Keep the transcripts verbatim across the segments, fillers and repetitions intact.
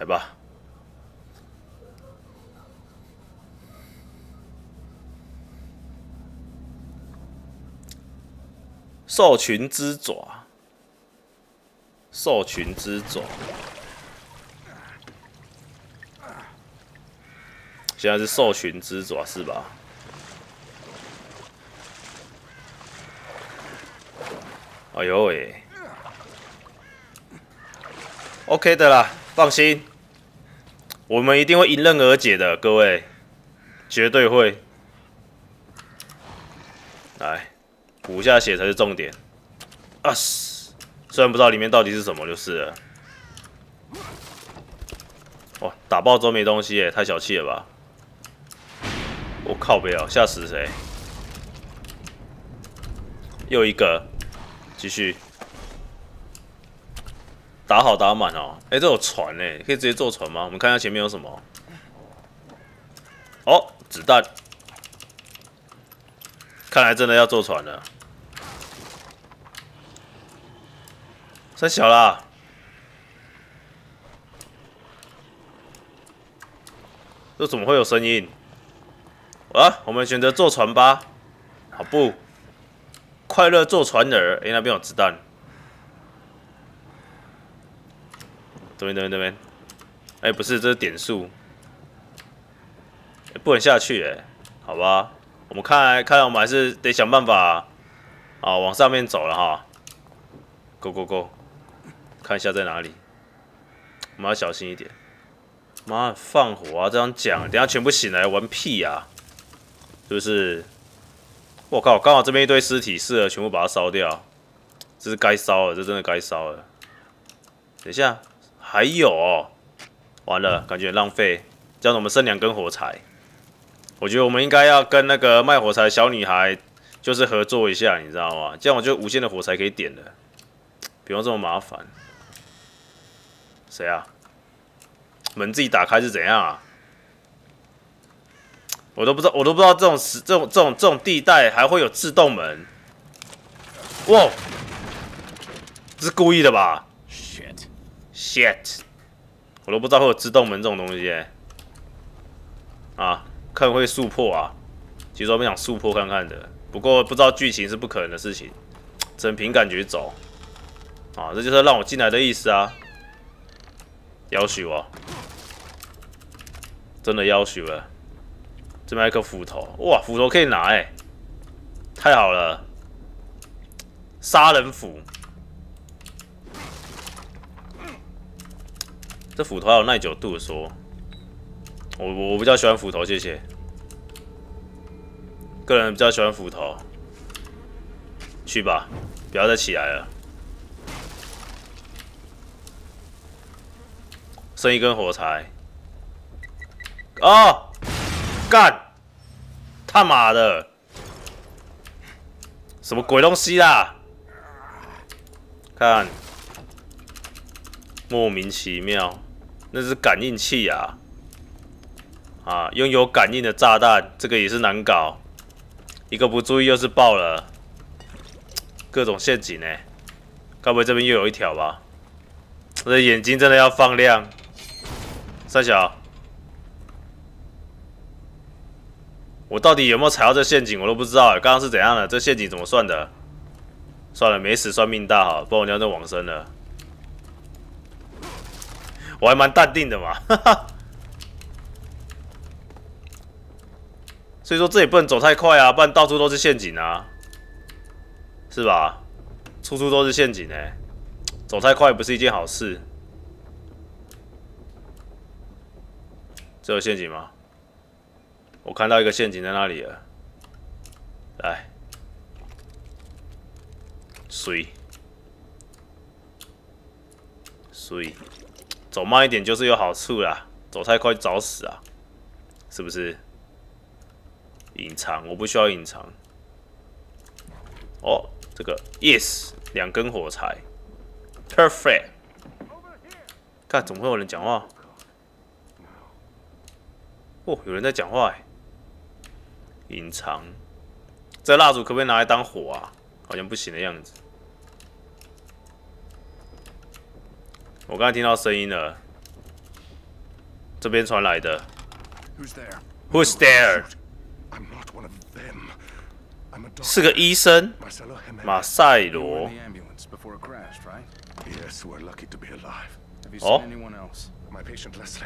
来吧。兽群之爪，兽群之爪。现在是兽群之爪是吧？ 哎呦喂、欸、，OK 的啦，放心，我们一定会迎刃而解的，各位，绝对会。来，补一下血才是重点。啊嘶，虽然不知道里面到底是什么，就是了。哇，打爆都没东西、欸，太小气了吧！我、哦、靠北了，吓死谁？又一个。 继续打好打满哦！哎、欸，这有船哎、欸，可以直接坐船吗？我们看一下前面有什么。哦，子弹，看来真的要坐船了。太小啦！这怎么会有声音？啊，我们选择坐船吧，好不？ 快乐坐船儿，哎、欸，那边有子弹。这边，这边，这边。哎、欸，不是，这是点数、欸。不能下去、欸，哎，好吧。我们看来，看来我们还是得想办法啊，往上面走了哈。Go go go！ 看一下在哪里，我们要小心一点。妈，放火啊！这样讲，等下全部醒来玩屁啊，是不是？ 我靠！刚好这边一堆尸体，适合全部把它烧掉。这是该烧了，这真的该烧了。等一下，还有、哦，完了，感觉很浪费。这样我们剩两根火柴，我觉得我们应该要跟那个卖火柴的小女孩就是合作一下，你知道吗？这样我就无限的火柴可以点了，不用这么麻烦。谁啊？门自己打开是怎样啊？ 我都不知道，我都不知道这种时、这种、这种、这种地带还会有自动门。哇，这是故意的吧 ？Shit， shit， 我都不知道会有自动门这种东西、欸。啊，看会速破啊！其实我们想速破看看的，不过不知道剧情是不可能的事情，只能凭感觉走。啊，这就是让我进来的意思啊！要求我，真的要求了。 这边有一颗斧头，哇，斧头可以拿哎、欸，太好了！杀人斧，这斧头还有耐久度的说，我我比较喜欢斧头，谢谢。个人比较喜欢斧头，去吧，不要再起来了。剩一根火柴，哦。 干，他妈的，什么鬼东西啦！看，莫名其妙，那是感应器啊！啊，拥有感应的炸弹，这个也是难搞，一个不注意又是爆了，各种陷阱哎、欸！该不会这边又有一条吧？我的眼睛真的要放亮，三小。 我到底有没有踩到这陷阱，我都不知道、欸。刚刚是怎样的？这陷阱怎么算的？算了，没死算命大好，不然我就要往生了。我还蛮淡定的嘛，哈哈。所以说这也不能走太快啊，不然到处都是陷阱啊，是吧？处处都是陷阱哎、欸，走太快不是一件好事。这有陷阱吗？ 我看到一个陷阱在那里了，来，水，水，走慢一点就是有好处啦，走太快早死啊，是不是？隐藏，我不需要隐藏。哦，这个 yes， 两根火柴 ，perfect。看，怎么会有人讲话？哦，有人在讲话哎、欸。 隐藏，这蜡烛可不可以拿来当火啊？好像不行的样子。我刚才听到声音了，这边传来的。Who's there? Who's there? I'm not one of them. I'm a doctor. 是个医生，马塞罗。Yes, we're lucky to be alive. Have you seen anyone else? My patient Leslie.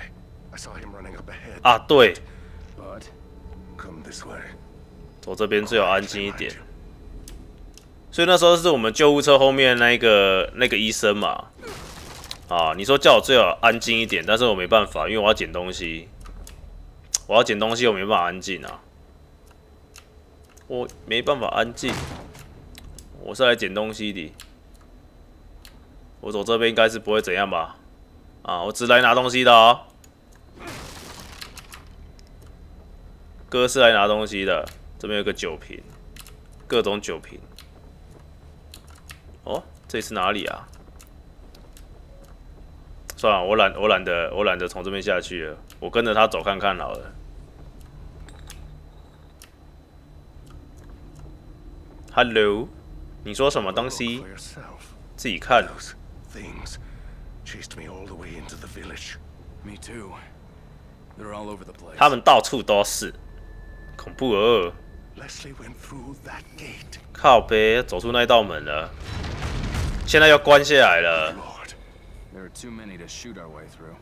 I saw him running up ahead. 啊，对。But come this way. 走这边最好安静一点。所以那时候是我们救护车后面那个那个医生嘛。 啊，你说叫我最好安静一点，但是我没办法，因为我要捡东西，我要捡东西，我没办法安静啊，我没办法安静，我是来捡东西的，我走这边应该是不会怎样吧？啊，我只来拿东西的哦，哥是来拿东西的，这边有个酒瓶，各种酒瓶，哦，这是哪里啊？ 算了，我懒，我懒得，我懒得从这边下去了。我跟着他走看看好了。Hello， 你说什么东西？自己看。Things chased me all the way into the village. Me too. They're all over the place. 他们到处都是，恐怖哦。Leslie went through that gate. 靠北，走出那道门了。现在要关下来了。 There are too many to shoot our way through.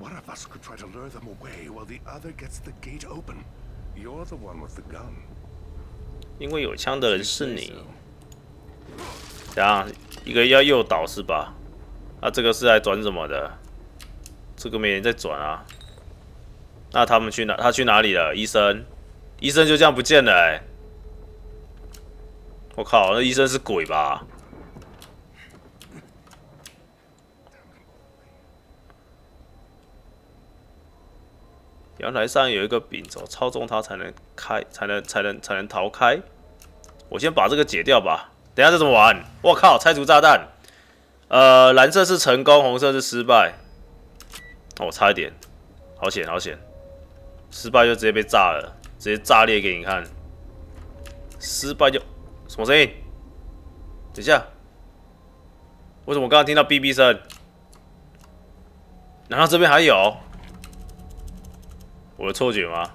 One of us could try to lure them away while the other gets the gate open. You're the one with the gun. 因为有枪的人是你。怎样？一个要诱导是吧？那、啊、这个是在转什么的？这个没人在转啊。那他们去哪？他去哪里了？医生，医生就这样不见了、欸。我靠，那医生是鬼吧？ 阳台上有一个柄，手操纵它才能开，才能才能才能逃开。我先把这个解掉吧。等一下这怎么玩？我靠！拆除炸弹。呃，蓝色是成功，红色是失败。哦，差一点，好险好险！失败就直接被炸了，直接炸裂给你看。失败就什么声音？等一下，为什么我刚刚听到哔哔声？难道这边还有？ 我的错觉吗？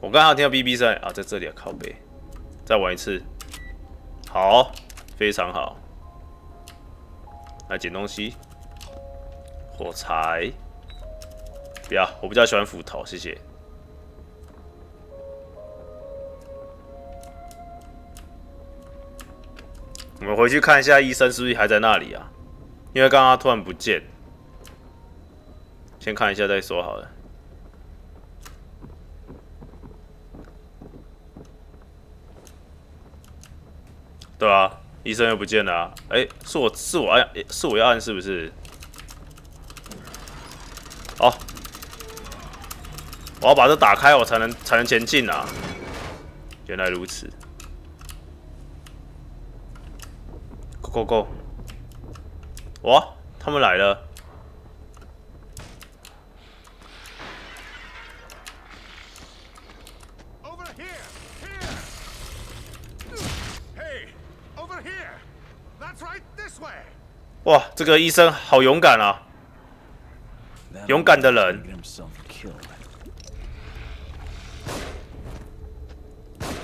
我刚刚听到 B B 声啊，在这里啊，靠北，再玩一次，好，非常好。来捡东西，火柴，不要，我比较喜欢斧头，谢谢。我们回去看一下医生是不是还在那里啊？ 因为刚刚突然不见，先看一下再说好了。对啊，医生又不见了啊！哎、欸，是我是我按、欸、是我要按是不是？哦，我要把这打开，我才能才能前进啊！原来如此 ，Go Go Go！ 哇，他们来了！哇，这个医生好勇敢啊！勇敢的人。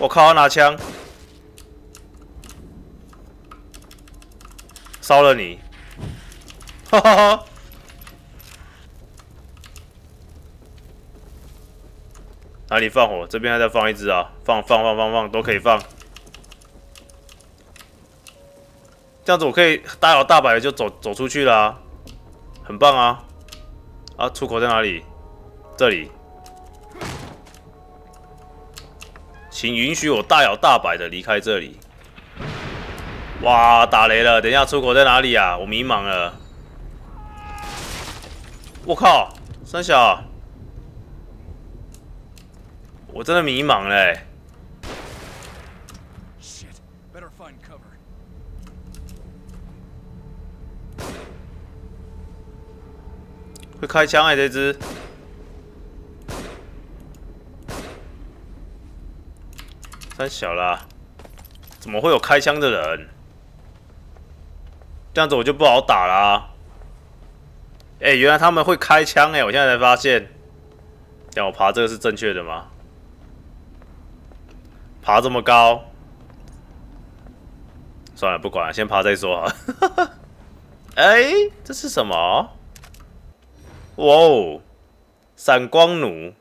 我靠，他拿枪，烧了你！ 哈哈哈！哪里放火？这边还在放一只啊！放放放放放都可以放。这样子我可以大摇大摆的就走走出去啦、啊，很棒啊！啊，出口在哪里？这里。请允许我大摇大摆的离开这里。哇，打雷了！等一下，出口在哪里啊？我迷茫了。 我靠，三小、啊，我真的迷茫嘞、欸！会开枪哎、欸，这只。三小啦，怎么会有开枪的人？这样子我就不好打啦、啊。哎、欸，原来他们会开枪哎、欸，我现在才发现。让我爬这个是正确的吗？爬这么高，算了，不管了，先爬再说啊。哎、欸，这是什么？哇哦，闪光弩！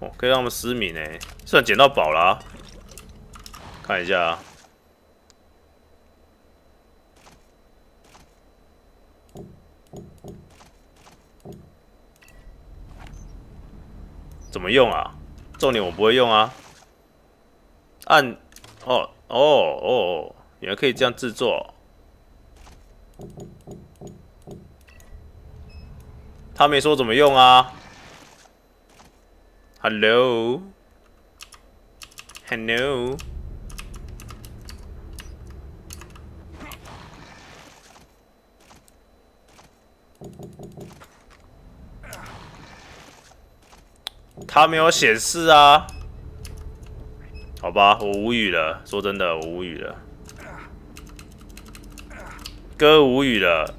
哦，可以让他们失明哎、欸，算捡到宝啦、啊。看一下。 怎么用啊？重点我不会用啊。按，哦哦哦，原来可以这样制作。他没说怎么用啊。Hello，Hello，Hello? 他没有显示啊，好吧，我无语了。说真的，我无语了，哥无语了。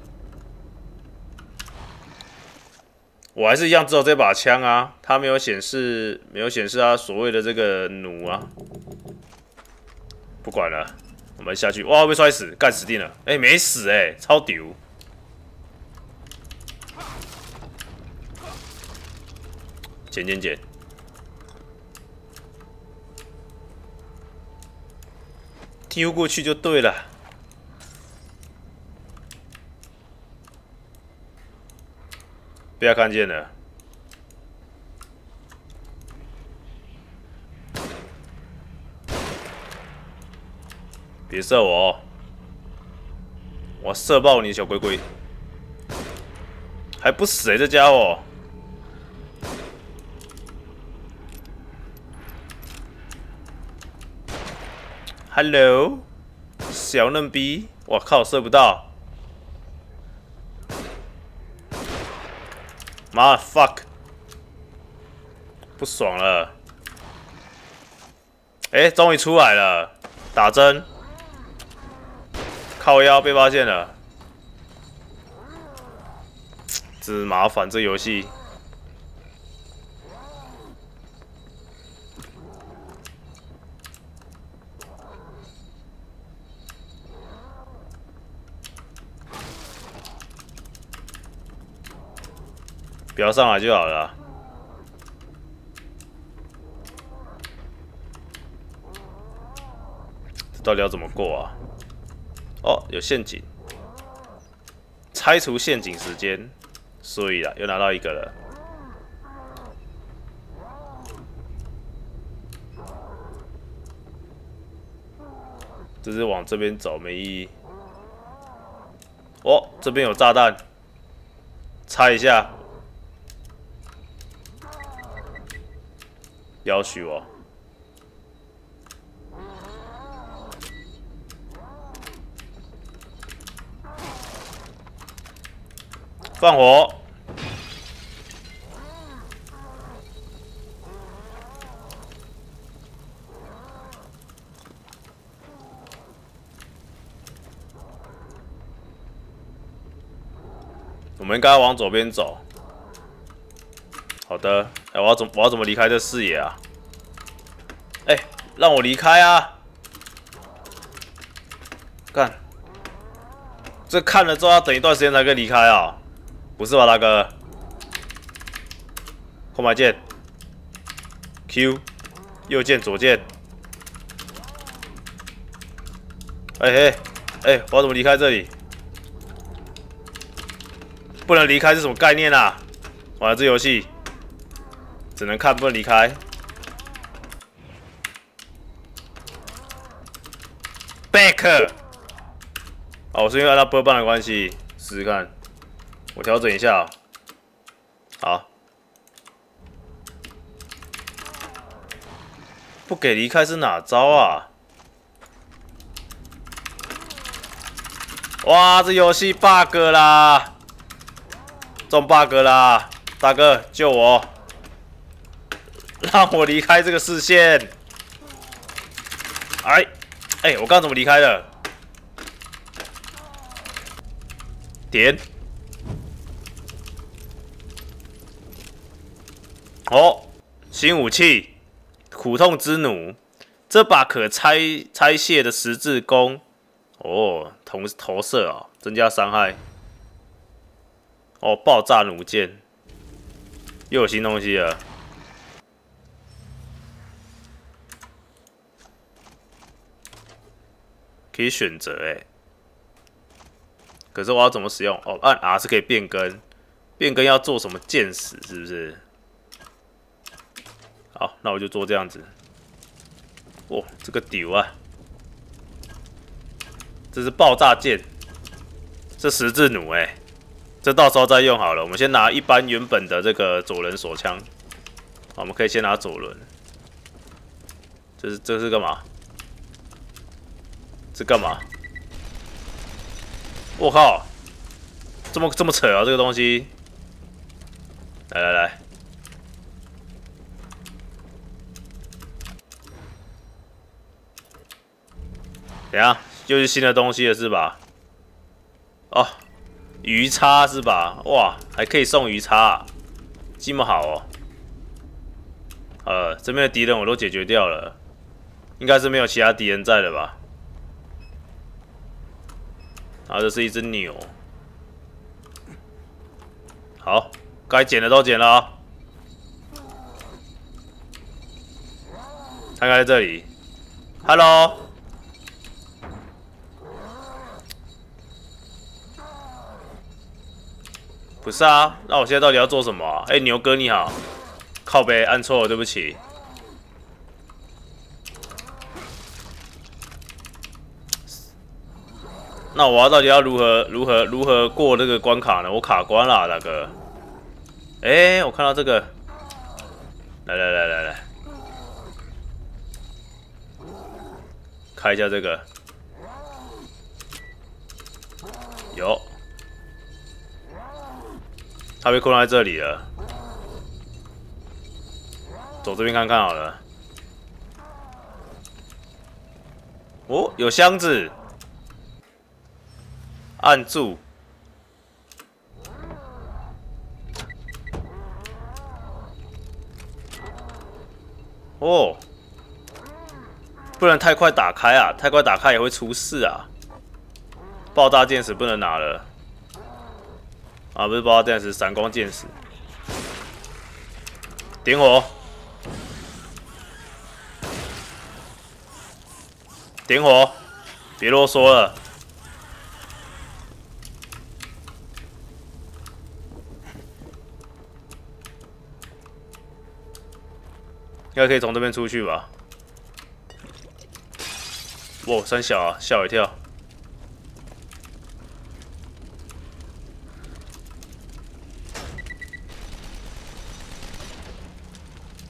我还是一样只有这把枪啊，他没有显示，没有显示啊，所谓的这个弩啊。不管了，我们下去。哇，被摔死，干死定了。哎、欸，没死哎、欸，超屌。 捡捡捡！丢过去就对了。被他看见了。别射我哦！我射爆你，小龟龟！还不死哎、欸，这家伙！ Hello， 小嫩逼！我靠，射不到！妈 fuck， 不爽了！哎、欸，终于出来了，打针，靠腰被发现了，真麻烦这游戏。 不要上来就好了。这到底要怎么过啊？哦，有陷阱，拆除陷阱时间，所以啦，又拿到一个了。这是往这边走没意义。哦，这边有炸弹，拆一下。 要挟我！放火！我们应该往左边走。 好的，哎、欸，我要怎我要怎么离开这视野啊？哎、欸，让我离开啊！看，这看了之后要等一段时间才可以离开啊，不是吧，大哥？空白键 ，Q， 右键左键。哎哎哎，我要怎么离开这里？不能离开是什么概念啊？玩了这游戏。 只能看，不能离开。Back， 哦，我是因为按到波棒的关系，试试看。我调整一下、哦，好。不给离开是哪招啊？哇，这游戏 bug 啦，中 bug 啦，大哥救我！ 让我离开这个视线。哎，哎，我刚怎么离开的？点。哦，新武器，苦痛之弩，这把可拆拆卸的十字弓。哦，同投射啊、哦，增加伤害。哦，爆炸弩箭，又有新东西了。 可以选择哎、欸，可是我要怎么使用？哦，按 R 是可以变更，变更要做什么箭矢是不是？好，那我就做这样子。哇，这个丢啊！这是爆炸箭，这十字弩哎、欸，这到时候再用好了。我们先拿一般原本的这个左轮手枪，我们可以先拿左轮。这是这是干嘛？ 这干嘛？我靠，这么这么扯啊！这个东西，来来来，怎样？又是新的东西了是吧？哦，鱼叉是吧？哇，还可以送鱼叉、啊，这么好哦。呃，这边的敌人我都解决掉了，应该是没有其他敌人在了吧？ 然后这是一只牛，好，该捡的都捡了啊、哦。大概在这里 ，Hello， 不是啊，那我现在到底要做什么、啊？哎、欸，牛哥你好，靠北，按错了，对不起。那我要到底要如何如何如何过这个关卡呢？我卡关了、啊，大哥。哎、欸，我看到这个，来来来来来，开一下这个，有，他被困在这里了，走这边看看好了。哦，有箱子。 按住，哦，不能太快打开啊！太快打开也会出事啊！爆炸箭矢不能拿了，啊，不是爆炸箭矢，闪光箭矢，点火，点火，别啰嗦了。 应该可以从这边出去吧？哇，三小啊，吓我一跳！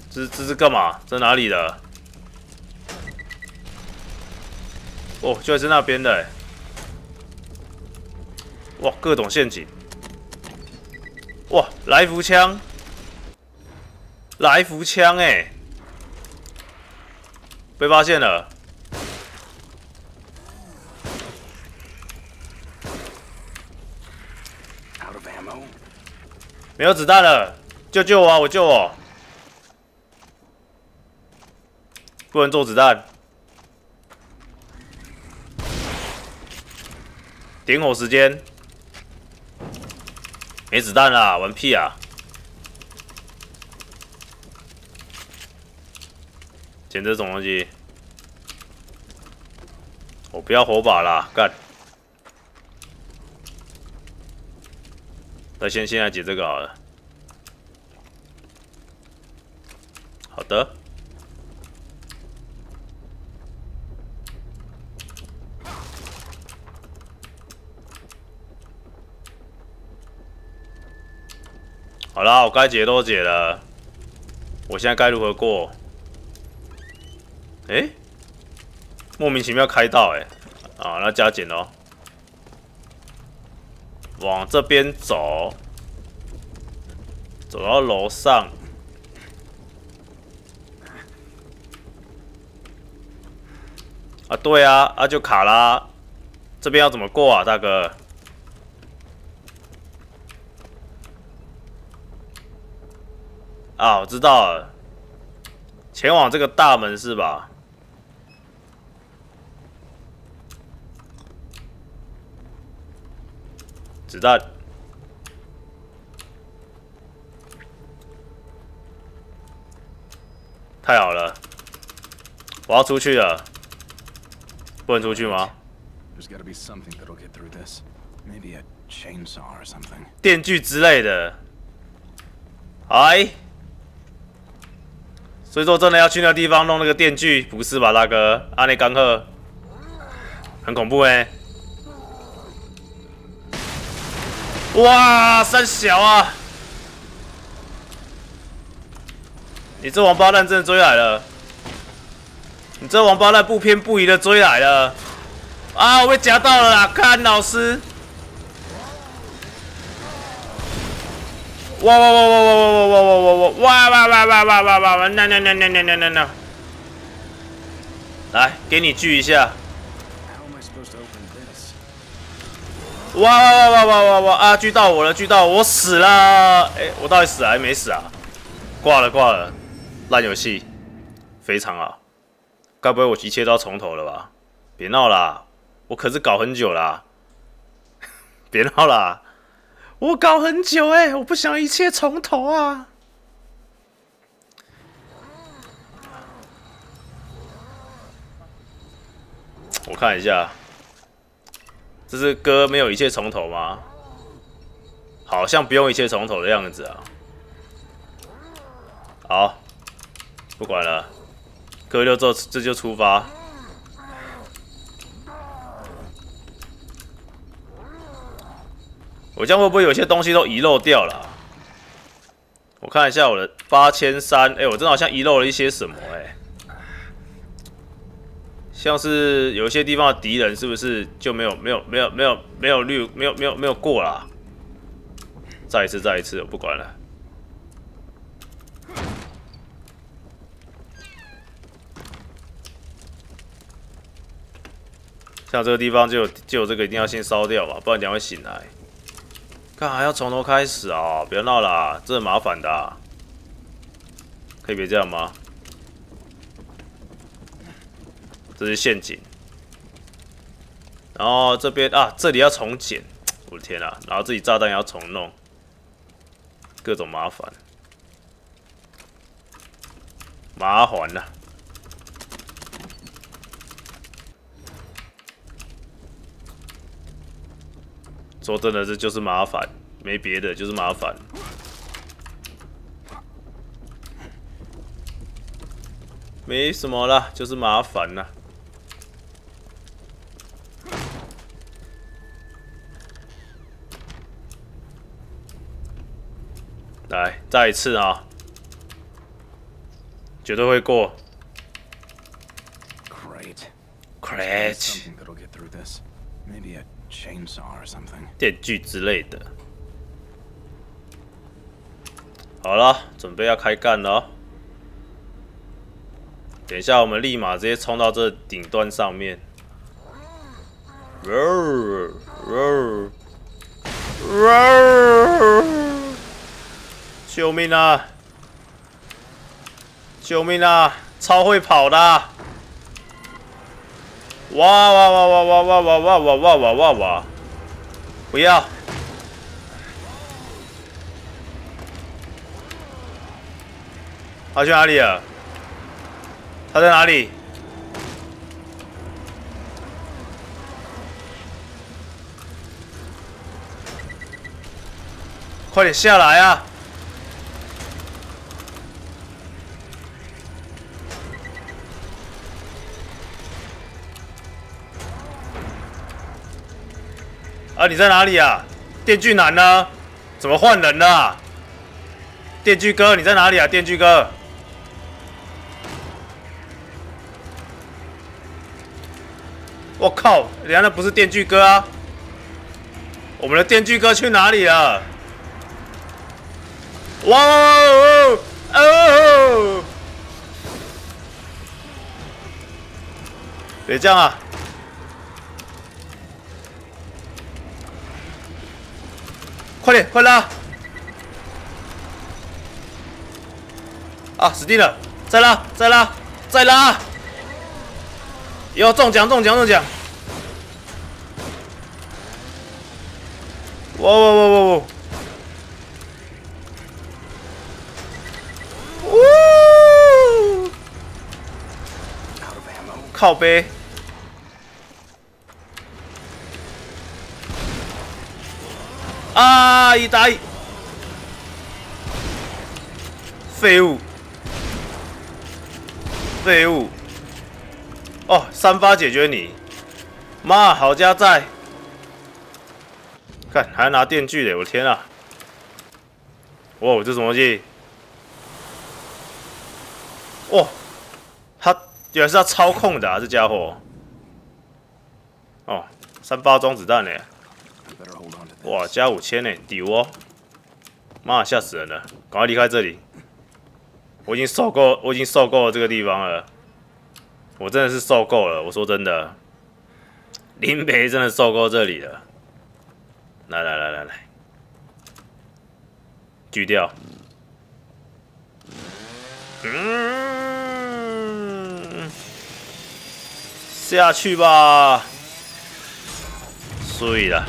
这这是干嘛？在哪里的？哦，就在那边的、欸。哇，各种陷阱！哇，来福枪！来福枪哎、欸！ 被发现了！没有子弹了，救救我啊！我救我！不能做子弹。点火时间，没子弹啦，玩屁啊！ 捡这种东西，我不要火把啦，干！那先现在解这个好了。好的。好啦，我该解都解了，我现在该如何过？ 哎、欸，莫名其妙开到哎、欸，啊，那加减哦，往这边走，走到楼上，啊，对啊，啊就卡啦，这边要怎么过啊，大哥？啊，我知道了，前往这个大门是吧？子弹。太好了，我要出去了，不能出去吗？ 电锯之类的，哎，所以说真的要去那个地方弄那个电锯，不是吧，大哥？阿内刚赫，很恐怖哎、欸！哇，三小啊！你这王八蛋真的追来了！你这王八蛋不偏不倚的追来了！啊，我被夹到了啦！看老师。 哇哇哇哇哇哇哇哇哇哇哇哇哇哇哇哇哇！那那那那那那那那，来，给你锯一下。哇哇哇哇哇哇啊！锯到我了，锯到我死了！哎，我到底死还没死啊？挂了挂了，烂游戏，非常好。该不会我一切都要从头了吧？别闹啦，我可是搞很久啦。别闹啦。 我搞很久哎、欸，我不想一切从头啊！我看一下，这是歌没有一切从头吗？好像不用一切从头的样子啊。好，不管了，歌就做，这就出发。 我这样会不会有些东西都遗漏掉了、啊？我看一下我的八千三，哎，我真的好像遗漏了一些什么哎、欸，像是有一些地方的敌人是不是就没有没有没有没有没有绿没有没有没有过啦？再一次再一次，我不管了。像这个地方就有就有这个一定要先烧掉吧，不然等下会醒来。 干还要从头开始啊！不要闹啦，这很麻烦的、啊。可以别这样吗？这是陷阱。然后这边啊，这里要重捡，我的天啊！然后自己炸弹也要重弄，各种麻烦，麻烦啦、啊。说真的，这就是麻烦，没别的，就是麻烦。没什么啦，就是麻烦啦。来，再一次啊，绝对会过。Great, great. 电锯之类的。好了，准备要开干了、哦。等一下，我们立马直接冲到这顶端上面。救命啊！救命啊！超会跑的、啊！ 哇哇哇哇哇哇哇哇哇哇哇哇！不要！他去哪里了？他在哪里？快点下来啊！ 啊！你在哪里啊？电锯男呢？怎么换人了、啊？电锯哥，你在哪里啊？电锯哥，我靠！人家那不是电锯哥啊！我们的电锯哥去哪里了？哇哦哦！哦别这样啊！ 快点，快拉！啊，死定了！再拉，再拉，再拉！有中奖，中奖，中奖！哇哇哇哇哇！呜！靠背。 啊！一打一，废物，废物！哦，三发解决你，妈，好家在！看，还拿电锯嘞，我的天啊！哇，这什么东西？哇，他原来是他操控的啊，这家伙！哦，三发装子弹嘞！ 哇，加五千呢，丢哦！妈，吓死人了，赶快离开这里！我已经受够，我已经受够了这个地方了，我真的是受够了。我说真的，林北真的受够这里了。来来来来来，锯掉。嗯，下去吧。所以啦。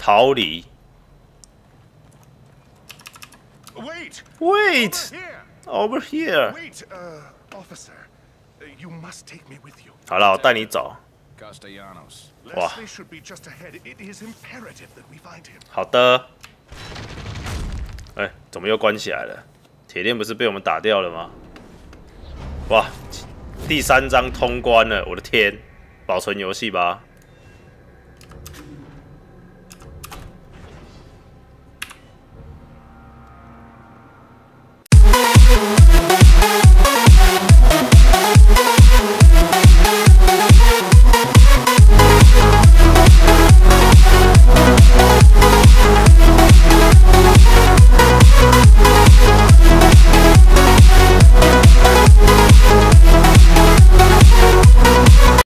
逃离 ！Wait! Wait! Over here! Wait, officer, you must take me with you. 好了，我带你走。哇！好的。哎，怎么又关起来了？铁链不是被我们打掉了吗？哇！第三章通关了，我的天！保存游戏吧。